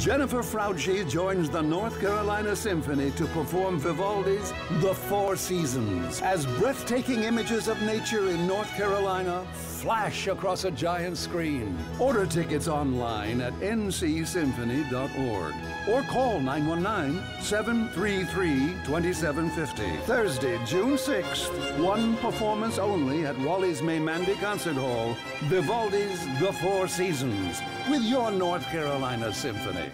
Jennifer Frautschi joins the North Carolina Symphony to perform Vivaldi's The Four Seasons as breathtaking images of nature in North Carolina flash across a giant screen. Order tickets online at ncsymphony.org or call 919-733-2750. Thursday, June 6th, one performance only at Raleigh's Maymandy Concert Hall, Vivaldi's The Four Seasons with your North Carolina Symphony.